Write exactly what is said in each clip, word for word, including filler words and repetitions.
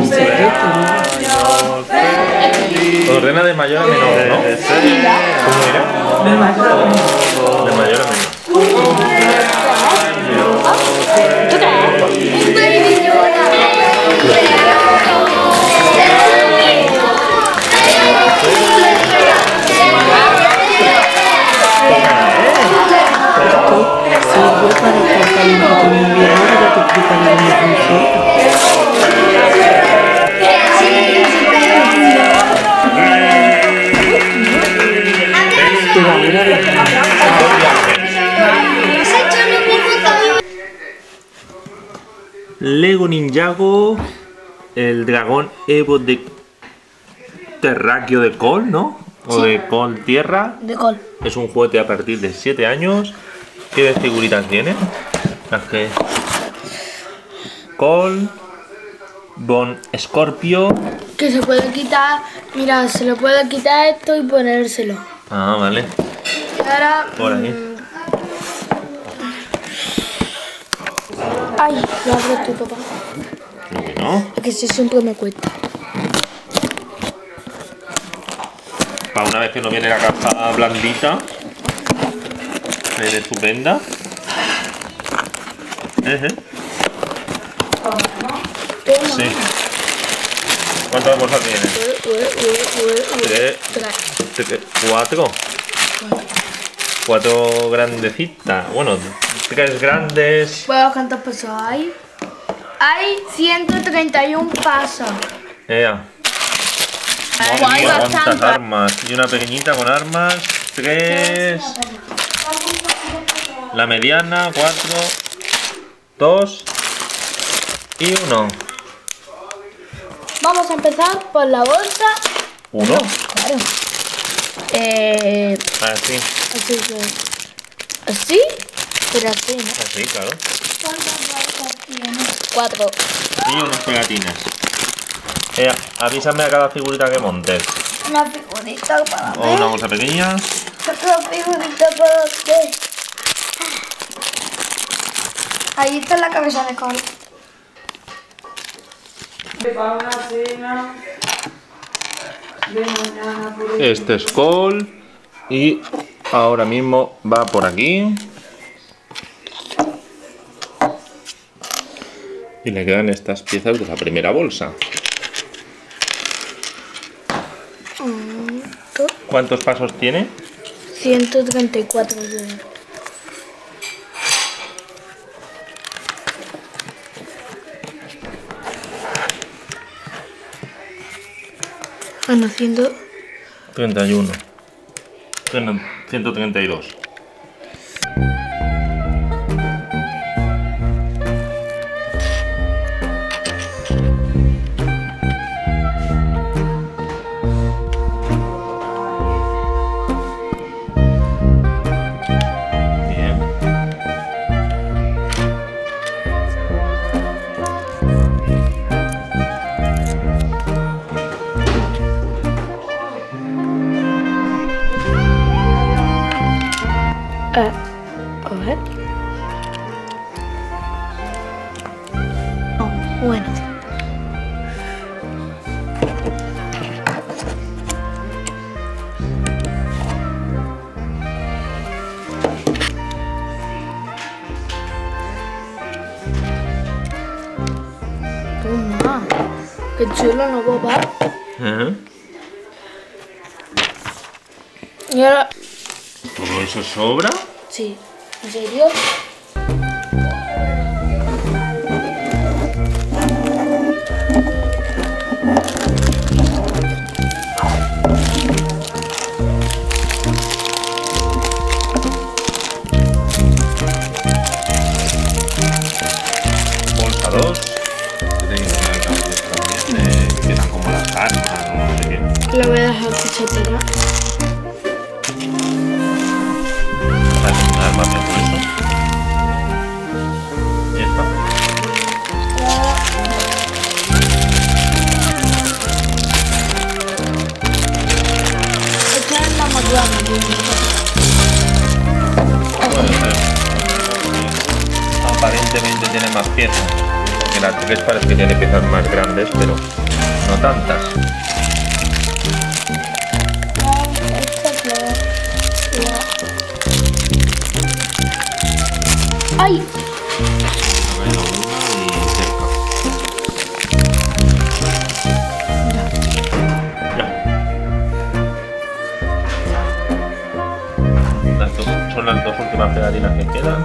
¿no? Ordena de mayor a menor, ¿no? ¿Cómo era? De mayor a menor. De mayor a menor. Lego Ninjago, el dragón Evo de Terráqueo de Cole, ¿no? O sí, de Cole Tierra. De Cole. Es un juguete a partir de siete años. ¿Qué figuritas tiene? Las que... Cole, Bone Scorpio. Que se puede quitar, mira, se lo puede quitar esto y ponérselo. Ah, vale. Y ahora... Por ahí. Mmm... Ay, lo abro tú, papá. No. Es que eso siempre me cuesta. Para una vez que no viene la caja blandita. Es estupenda. Eje. Sí. ¿Cuántas bolsas tiene? Tres. Tres. Cuatro. Cuatro grandecitas. Bueno, tres grandes. Bueno, ¿cuántos pasos hay? Hay ciento treinta y un pasos. ¡Ea! No, hay bastantes armas. Y una pequeñita con armas. Tres. La mediana, cuatro. Dos. Y uno. Vamos a empezar por la bolsa. ¿Uno? Claro. Eh... Así. Así que... ¿Así? Pero así, ¿no? Así, claro. ¿Cuántas bolsas tienes? Cuatro. Y unas pegatinas. Eh, avísame a cada figurita que montes. Una figurita para mí. O una bolsa pequeña. Otra figurita para usted. Ahí está la cabeza de Cole. Este es Cole. Y ahora mismo va por aquí. Y le quedan estas piezas de la primera bolsa. ¿Cuántos pasos tiene? ciento treinta y cuatro. Bueno, ciento treinta y uno. ciento treinta y dos. Eh, a ver. Oh, bueno. Toma. Qué chulo, ¿no, papá? Uh-huh. Y ahora... ¿Todo eso sobra? Sí. ¿En serio? Bolsa dos. Que quedan como las armas, no sé qué. La voy a dejar que se tira. Aparentemente tiene más piezas, porque la tres parece que tiene piezas más grandes, pero no tantas. ¡Ay! Son las dos últimas pegatinas que quedan.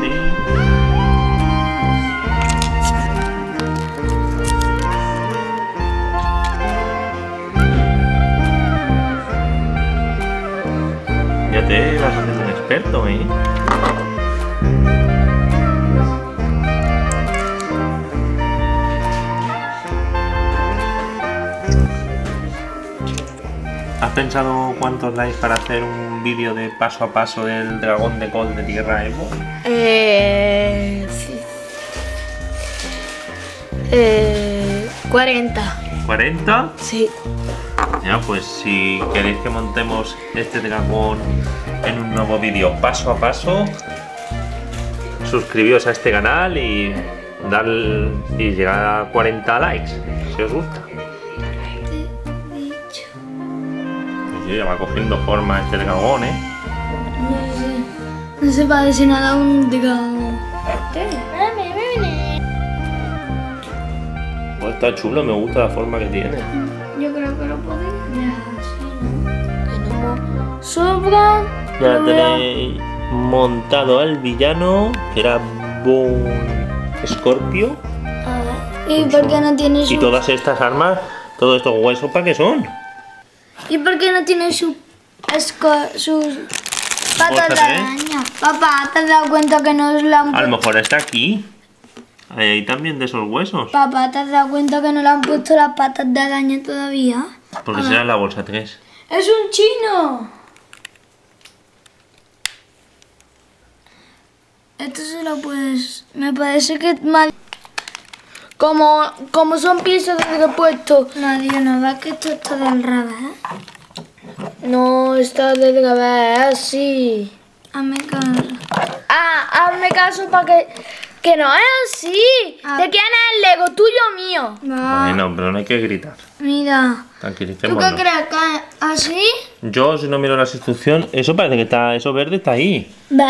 Sí. Ya te vas a hacer un experto, ¿eh? ¿Has pensado cuántos dais para hacer un vídeo de paso a paso del dragón de Cole de Tierra Evo? Eh... sí. Eh... cuarenta. ¿cuarenta? Sí. Ya, pues si queréis que montemos este dragón en un nuevo vídeo paso a paso, suscribíos a este canal y, dar, y llegar a cuarenta likes, si os gusta. Ya va cogiendo forma este dragón, ¿eh? No sé. No se parece nada a un dragón. Oh, está chulo, me gusta la forma que tiene. Yo creo que lo podéis hacer. Sobra. Ya tenéis montado al villano, que era Bone Scorpio. Ah, ¿y por qué no tienes? Y todas estas armas, todos estos huesos, ¿para qué son? ¿Y por qué no tiene su, sus patas de araña? Papá, ¿te has dado cuenta que no la han puesto? A lo mejor está aquí. Hay también de esos huesos. Papá, ¿te has dado cuenta que no le han puesto las patas de araña todavía? Porque será la bolsa tres. ¡Es un chino! Esto se lo puedes... Me parece que es mal... Como, como son piezas de repuesto. Nadie no va, que esto está del revés. No, está del revés, sí. Hazme caso. Ah, hazme caso para que, que no es así. Ah. ¿De quién es el Lego? ¿Tuyo o mío? No. Bueno, pero no hay que gritar. Mira. ¿Tú qué crees? ¿Así? Yo, si no miro las instrucciones, eso parece que está, eso verde está ahí. ¿Ves?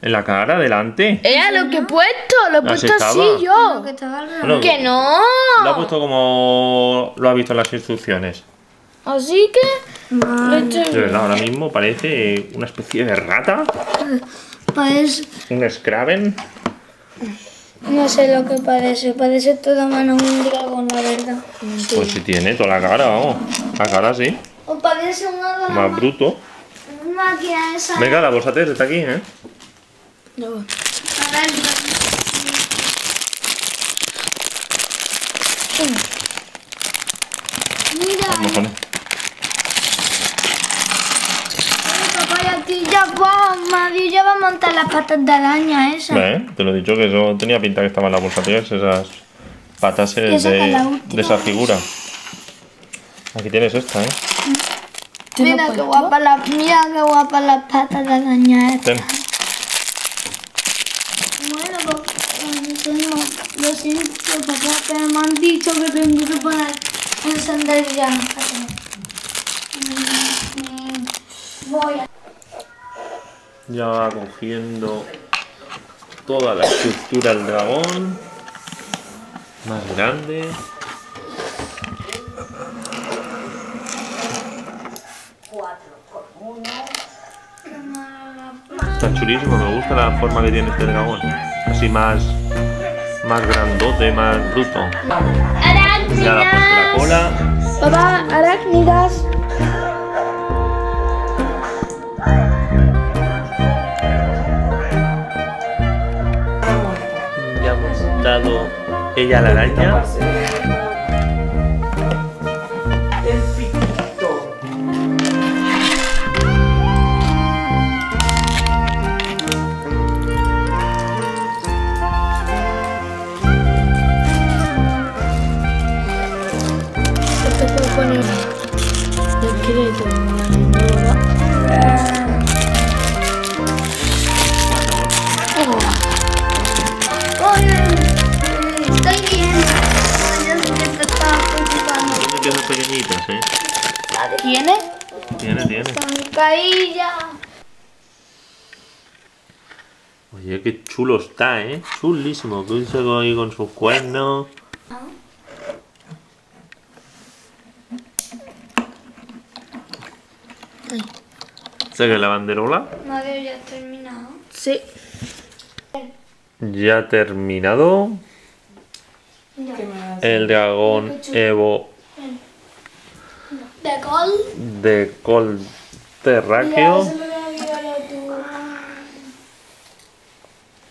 En la cara, delante. Era lo que he puesto, lo he puesto así yo. Que, bueno, que no. Lo ha puesto como lo ha visto en las instrucciones. Así que... De verdad, ahora mismo parece una especie de rata. Parece... Un Scraven. No sé lo que parece, parece toda mano un dragón, la verdad. Sí. Pues si tiene toda la cara, vamos. La cara sí. O parece una... Más bruto. Máquina esa. Venga, la bolsa tres está aquí, ¿eh? No. Mira. Vamos, ya va a montar las patas de araña esas. ¿Eh? Te lo he dicho que yo tenía pinta que estaba en la bolsa tres, esas patas de, de esa figura. Aquí tienes esta, ¿eh? Mira qué guapa la, mira qué guapa las patas de araña estas. Ten. Bueno, lo siento, papá, pero me han dicho que tengo que poner encender ya. Voy a... Ya va cogiendo toda la estructura del dragón. Más grande. Está chulísimo, me gusta la forma que tiene este dragón. Así más, más grandote, más bruto. ¡Arácnidas! Ya la puesto la cola. Papá, arácnidas. Ya hemos montado ella la araña. Oh. tiene pequeñitas, ¿sí? ¿Tiene? Tiene, tiene. Son caídas. Oye, qué chulo está, ¿eh? Chulísimo. Que se va ahí con sus cuernos. ¿Esta es la banderola? Madre, ¿ya ha terminado? Sí. Ya ha terminado. No. El dragón Evo de Cole. De Cole Terráqueo.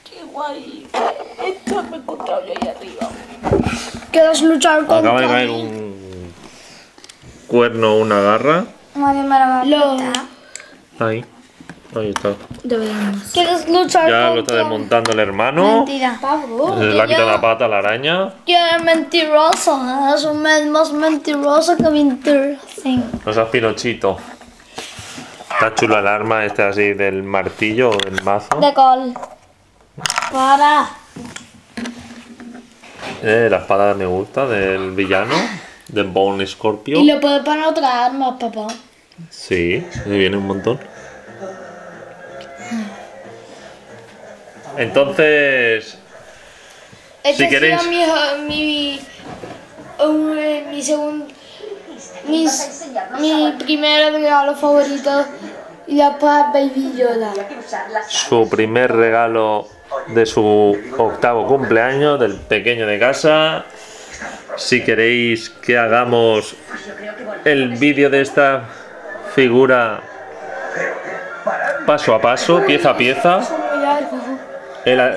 Qué guay. Esto me he encontrado yo ahí arriba. Quedas luchar contra mí. Acaba de caer un cuerno o una garra. Madre mía, ahí. Ahí está. ¿Quieres luchar? Ya lo está desmontando el hermano. Mentira. Le ha quitado la pata a la araña. Yo es mentiroso. Es un más mentiroso que mentiroso. No seas pirochito. Está chula el arma este así del martillo o del mazo. De Cole. Para. Eh, la espada me gusta del villano. De Bone Scorpio. Y le puedes poner otras armas, papá. Sí, me viene un montón. Entonces, este si queréis, mi, mi, mi, mi segundo, mis, mi primer regalo favorito y después Baby Yoda. Su primer regalo de su octavo cumpleaños del pequeño de casa. Si queréis que hagamos el vídeo de esta figura paso a paso, pieza a pieza.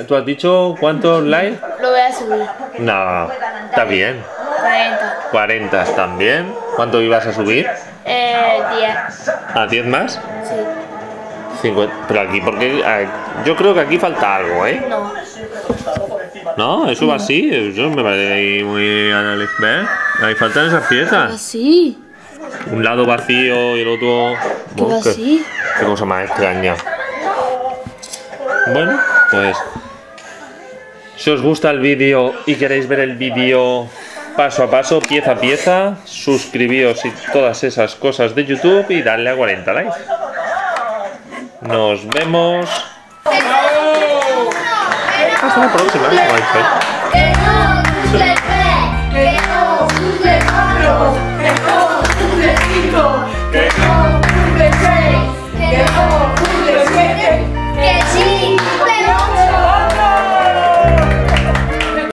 ¿Tú has dicho cuántos likes? Lo voy a subir. No, está bien. cuarenta. cuarenta están bien. ¿Cuánto ibas a subir? Eh, diez. ¿A diez más? Sí. cincuenta. Pero aquí, porque yo creo que aquí falta algo, ¿eh? No. No, eso va así. Yo me parece ahí muy análisis. ¿Ves? Ahí faltan esas piezas. Así. Un lado vacío y el otro. ¿Qué va así? Qué cosa más extraña. Bueno, pues si os gusta el vídeo y queréis ver el vídeo paso a paso, pieza a pieza, suscribíos y todas esas cosas de YouTube y darle a cuarenta likes. Nos vemos. Hasta la próxima.